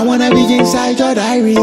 I wanna be inside your diary.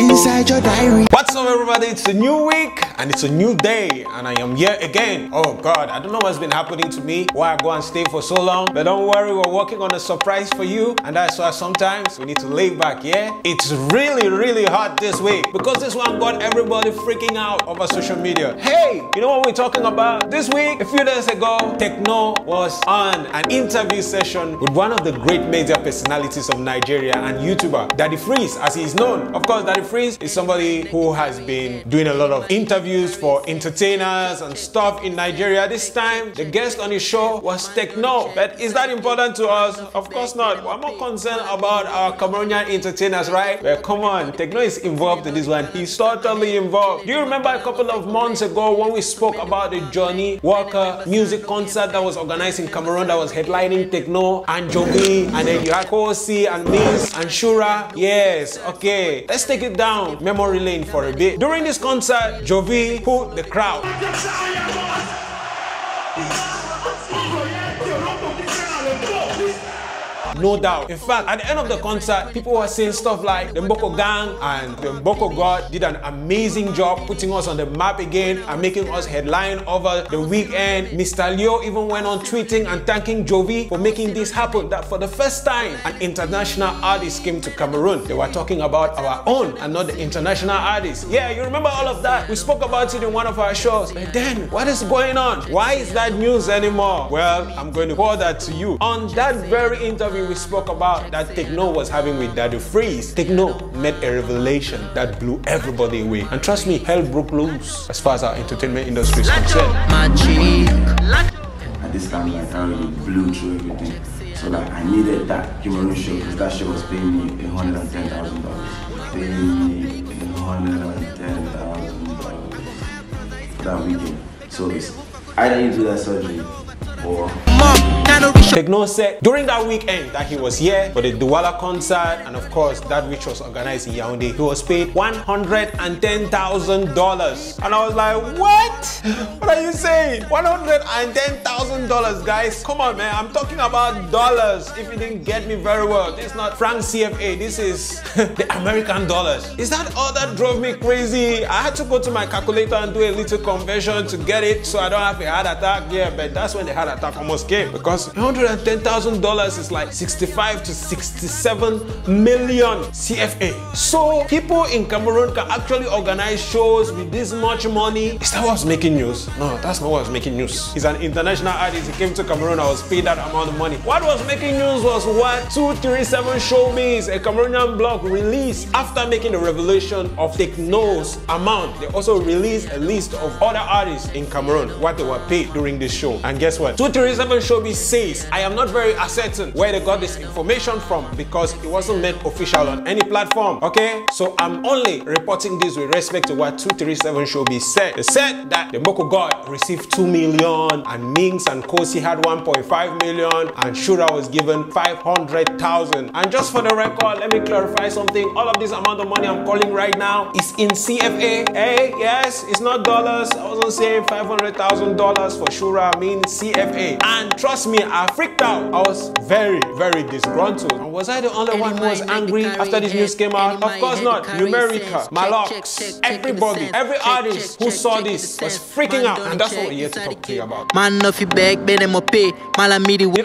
Inside your diary. What's up everybody, it's a new week and it's a new day and I am here again. Oh God, I don't know what's been happening to me, why I go and stay for so long, but don't worry, we're working on a surprise for you and that's why sometimes we need to lay back, yeah? It's really, really hot this week because this one got everybody freaking out over social media. Hey, you know what we're talking about? This week, a few days ago, Tekno was on an interview session with one of the great media personalities of Nigeria and YouTuber, Daddy Freeze, as he's known. Of course, Daddy Freeze is somebody who has been doing a lot of interviews for entertainers and stuff in Nigeria. This time, the guest on his show was Tekno. But is that important to us? Of course not. We're more concerned about our Cameroonian entertainers, right? Well, come on, Tekno is involved in this one. He's totally involved. Do you remember a couple of months ago when we spoke about the Johnny Walker music concert that was organized in Cameroon that was headlining Tekno and Jovi, and then you had Kosi and Miss and Shura? Yes, okay. Let's take it down memory lane for a bit. During this concert, Jovi pulled the crowd. No doubt. In fact, at the end of the concert, people were saying stuff like the Mboko Gang and the Mboko God did an amazing job putting us on the map again and making us headline over the weekend. Mr. Leo even went on tweeting and thanking Jovi for making this happen, that for the first time, an international artist came to Cameroon. They were talking about our own and not the international artists. Yeah, you remember all of that. We spoke about it in one of our shows. But then, what is going on? Why is that news anymore? Well, I'm going to pour that to you. On that very interview, we spoke about that Tekno was having with Daddy Freeze, Tekno made a revelation that blew everybody away. And trust me, hell broke loose as far as our entertainment industry is concerned. At this camera, I really blew through everything. So like, I needed that Cameroon show because that show was paying me $110,000. Paying me $110,000 for that weekend. So it's either you do that surgery or... Tekno said during that weekend that he was here for the Duwala concert and of course that which was organized in Yaoundé, he was paid $110,000 and I was like, what are you saying? $110,000, guys, come on man, I'm talking about dollars. If you didn't get me very well, this is not franc CFA, this is the American dollars. Is that all that drove me crazy? I had to go to my calculator and do a little conversion to get it so I don't have a heart attack. Yeah, but that's when the heart attack almost came because $110,000 is like 65 to 67 million CFA. So people in Cameroon can actually organize shows with this much money. Is that what's making news? No, that's not what's making news. He's an international artist. He came to Cameroon. I was paid that amount of money. What was making news was what 237 Showbiz, a Cameroonian blog, released after making the revelation of Tekno's amount. They also released a list of other artists in Cameroon, what they were paid during this show. And guess what? 237 Showbiz says, I am not very certain where they got this information from because it wasn't made official on any platform, okay? So I'm only reporting this with respect to what 237 Showbiz said. They said that the Mboko God received 2 million and Mings and Kosi had 1.5 million and Shura was given 500,000. And just for the record, let me clarify something. All of this amount of money I'm calling right now is in CFA, eh? Yes, it's not dollars. I wasn't saying $500,000 for Shura, I mean CFA. And trust me, I freaked out. I was very, very disgruntled. And was I the only one who was angry after this news came out? Of course not. Numerica, Mahlox, everybody, every artist who saw this was freaking out. And that's what we're here to talk to you about. Did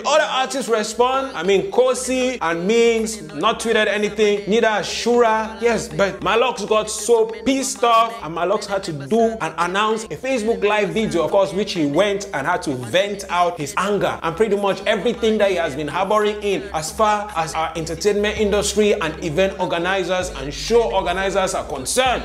other artists respond? I mean, Kosi and Mings not tweeted anything, neither Shura. Yes, but Mahlox got so pissed off and Mahlox had to do and announce a Facebook Live video, of course, which he went and had to vent out his anger and pretty much everything that he has been harboring in as far as our entertainment industry and event organizers and show organizers are concerned.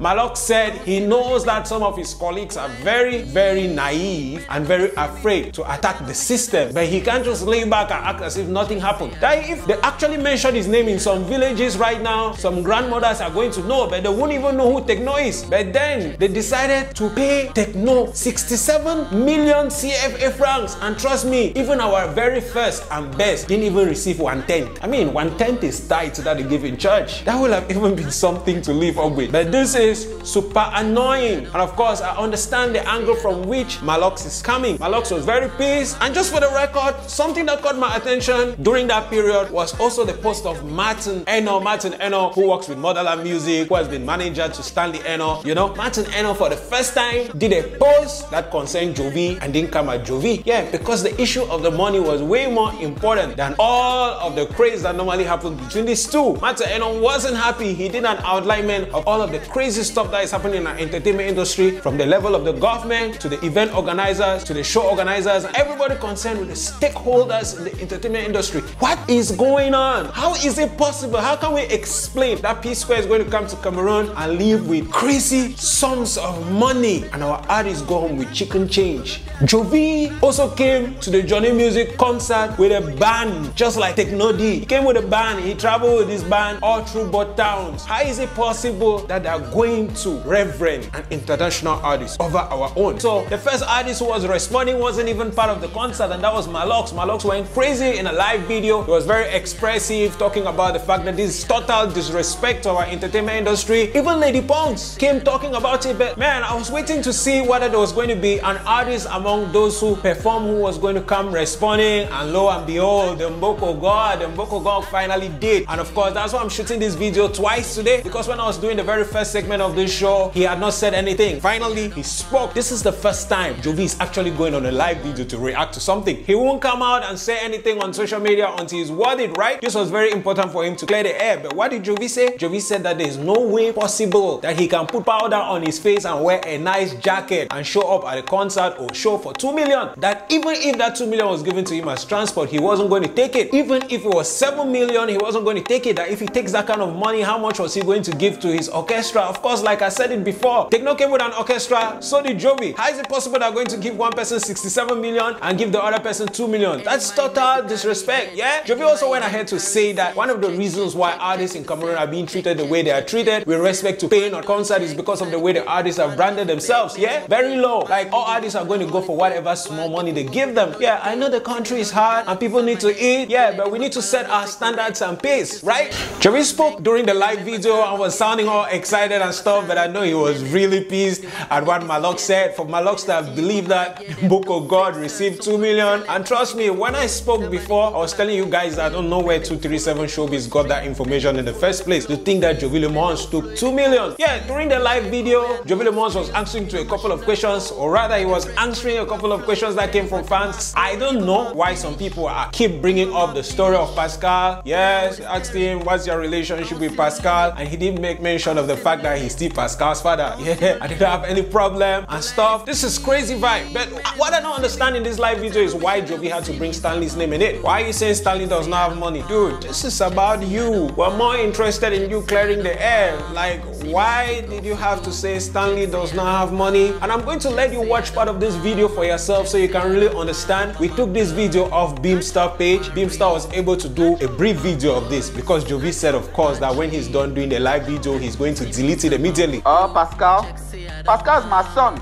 Mahlox said he knows that some of his colleagues are very, very naive and very afraid to attack the system, but he can't just lay back and act as if nothing happened. That if they actually mention his name in some villages right now, some grandmothers are going to know, but they won't even know who Tekno is. But then they decided to pay Tekno 67 million CFA francs, and trust me, even our very first and best didn't even receive 1/10. I mean, 1/10 is tied to that they give in church. That would have even been something to live up with. But this is super annoying, and of course I understand the angle from which Mahlox is coming. Mahlox was very pissed, and just for the record, something that caught my attention during that period was also the post of Martin Eno. Martin Eno, who works with Modular Music, who has been manager to Stanley Eno. You know, Martin Eno for the first time did a post that concerned Jovi and didn't come at Jovi. Yeah, because the issue of the money was way more important than all of the craze that normally happened between these two. Martin Eno wasn't happy. He did an outlining of all of the crazy stuff that is happening in our entertainment industry, from the level of the government to the event organizers to the show organizers, and everybody concerned with the stakeholders in the entertainment industry. What is going on? How is it possible? How can we explain that Peace Square is going to come to Cameroon and live with crazy sums of money and our artists go home with chicken change? Jovi also came to the Johnny Music concert with a band, just like Tekno D. He came with a band, he traveled with his band all through both towns. How is it possible that they are going to reverend and international artists over our own? So the first artist who was responding wasn't even part of the concert, and that was Mahlox. Mahlox went crazy in a live video. He was very expressive, talking about the fact that this is total disrespect to our entertainment industry. Even Lady Pongs came talking about it, but man, I was waiting to see whether there was going to be an artist among those who perform who was going to come responding, and lo and behold, the Mboko God finally did. And of course, that's why I'm shooting this video twice today, because when I was doing the very first segment of this show, he had not said anything. Finally, he spoke. This is the first time Jovi is actually going on a live video to react to something. He won't come out and say anything on social media until he's worried, right? This was very important for him to clear the air. But what did Jovi say? Jovi said that there's no way possible that he can put powder on his face and wear a nice jacket and show up at a concert or show for 2 million. That even if that 2 million was given to him as transport, he wasn't going to take it. Even if it was 7 million, he wasn't going to take it. That if he takes that kind of money, how much was he going to give to his orchestra? Of course, like I said it before, Tekno came with an orchestra, so did Jovi. How is it possible they're going to give one person 67 million and give the other person 2 million? That's total disrespect, yeah? Jovi also went ahead to say that one of the reasons why artists in Cameroon are being treated the way they are treated with respect to paying or concert is because of the way the artists have branded themselves, yeah? Very low. Like, all artists are going to go for whatever small money they give them. Yeah, I know the country is hard and people need to eat, yeah, but we need to set our standards and pace, right? Jovi spoke during the live video and was sounding all excited and stuff, but I know he was really pissed at what Mahlox said. For Mahlox to have believed that Mboko God received 2 million. And trust me, when I spoke before, I was telling you guys that I don't know where 237 Showbiz got that information in the first place, to think that Jovi Mons took 2 million. Yeah, during the live video, Jovi Mons was answering to a couple of questions, or rather he was answering a couple of questions that came from fans. I don't know why some people keep bringing up the story of Pascal. Yes, asked him, what's your relationship with Pascal? And he didn't make mention of the fact that he's Steve Pascal's father. Yeah, I didn't have any problem and stuff. This is crazy vibe. But what I don't understand in this live video is why Jovi had to bring Stanley's name in it. Why are you saying Stanley does not have money? Dude, this is about you. We're more interested in you clearing the air. Like, why did you have to say Stanley does not have money? And I'm going to let you watch part of this video for yourself so you can really understand. We took this video off Beamstar page. Beamstar was able to do a brief video of this because Jovi said, of course, that when he's done doing the live video, he's going to delete it immediately. Oh, Pascal's my son.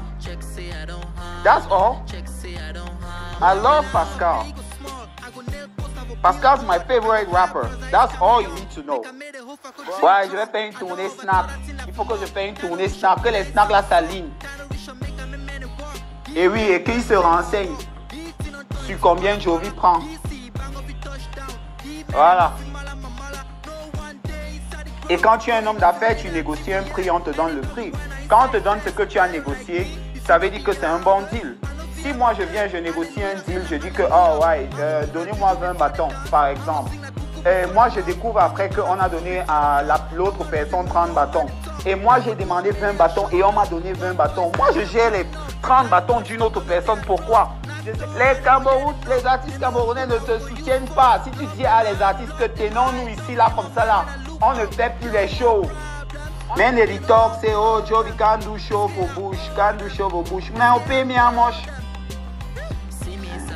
That's all. I love Pascal. Pascal's my favorite rapper. That's all you need to know. Ouais, je vais faire une tournée snap. Il faut que je fasse une tournée snap. Que les snaps là s'alignent. Et oui, et qu'il se renseigne sur combien Jovi prend. Voilà. Et quand tu es un homme d'affaires, tu négocies un prix, on te donne le prix. Quand on te donne ce que tu as négocié, ça veut dire que c'est un bon deal. Si moi je viens, je négocie un deal, je dis que, oh ouais, donnez-moi 20 bâtons, par exemple. Et moi je découvre après qu'on a donné à l'autre personne 30 bâtons. Et moi j'ai demandé 20 bâtons et on m'a donné 20 bâtons. Moi je gère les 30 bâtons d'une autre personne, pourquoi? Les artistes camerounais ne se soutiennent pas. Si tu dis à les artistes que t'es non, nous ici, là, comme ça, là, on ne fait plus les shows. Then they talk, say, oh, Jovi can't do show for Bush, can't do show for Bush. Now pay me how much?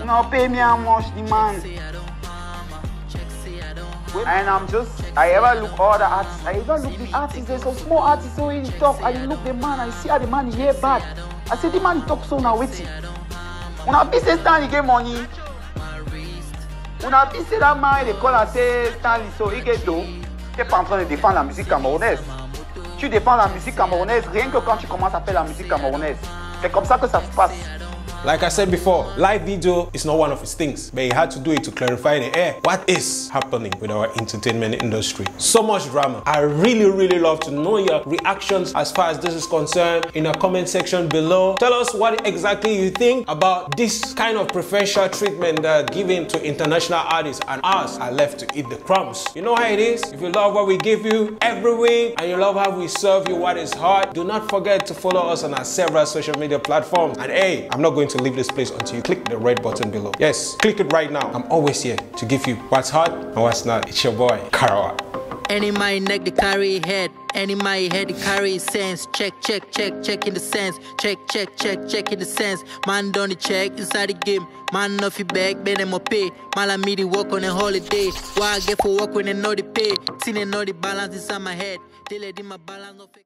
Now pay me how much demand? And I'm just, I ever look all the artists, I ever look the artists, there's some small artists so he talk, and you look the man, I see how the man hear bad. I say, the man talk so now waiting. When a business stand, he get money. When a business that man, they call and say, Stanley, so he get dough. T'es pas en train de défendre la musique camerounaise. Tu défends la musique camerounaise rien que quand tu commences à faire la musique camerounaise. C'est comme ça que ça se passe. Like I said before, live video is not one of his things, but he had to do it to clarify the air. What is happening with our entertainment industry? So much drama. I really, really love to know your reactions as far as this is concerned in the comment section below. Tell us what exactly you think about this kind of preferential treatment that given to international artists, and us are left to eat the crumbs. You know how it is? If you love what we give you every week and you love how we serve you what is hot, do not forget to follow us on our several social media platforms. And hey, I'm not going to leave this place until you click the red button below. Yes, click it right now. I'm always here to give you what's hot and what's not. It's your boy, Karawa. And in my neck, they carry head. And in my head, they carry sense. Check, check, check, check in the sense. Check, check, check, check in the sense. Man, don't you check inside the game. Man, off your back, man, I'm up pay. Man, I meet the work on a holiday. Why I get for work when I know the pay? Seen I know the balance inside my head. They let in my balance.